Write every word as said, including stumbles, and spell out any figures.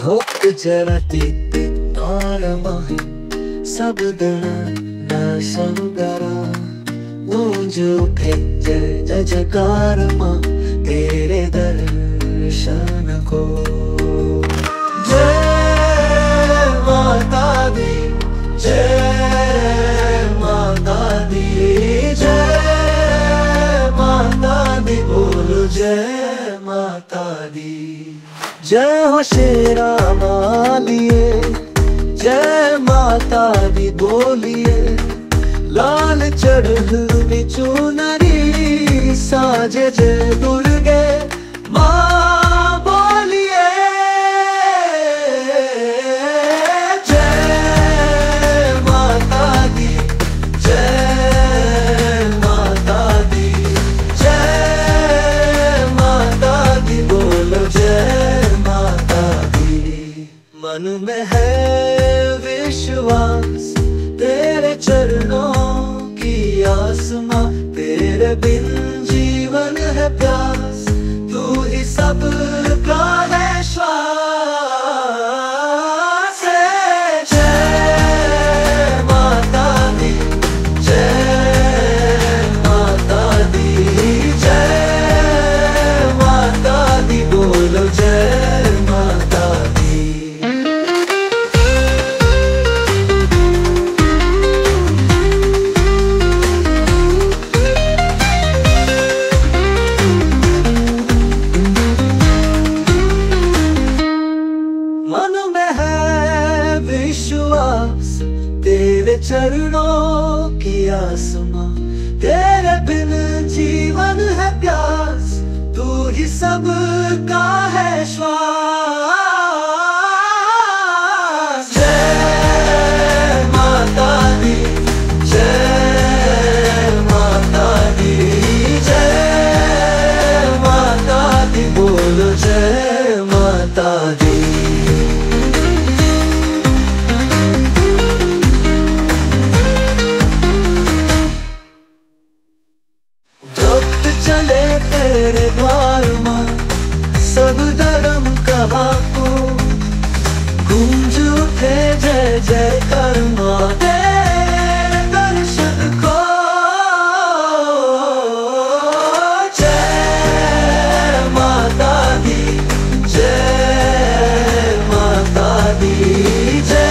भक्त जरती तारमहि सबदन नशंगरा गूंज उठे जय जयकार मां तेरे दर्शन को। जय माता दी, जय माता दी, जय माता दी, बोलो जय माता दी। जय हो शेरा मालिए, जय माता दी बोलिए, लाल चढ़ बिचू नरी साजे जय दुर्गे माँ बोलिए। जय माता दी, जय माता दी, जय माता दी, बोलो जय माता दी। मन में है विश्वास तेरे चरणों आसमा, तेरे बिन जीवन है प्यास, तू ही सब का है श्वास। जय माता दी, जय माता दी, जय माता दी, बोलो जय माता दी। तेरे चरणों की आसमां, तेरे बिन जीवन है प्यास, तू ही सब का है श्वास। जय माता दी, जय माता दी, जय माता दी, बोलो जय माता दी। चले तेरे द्वार मां सब धर्म का बापू, गूंज उठे जय जय कर मां तेरे दर्शन को। जय माता दी, जय माता दी, जय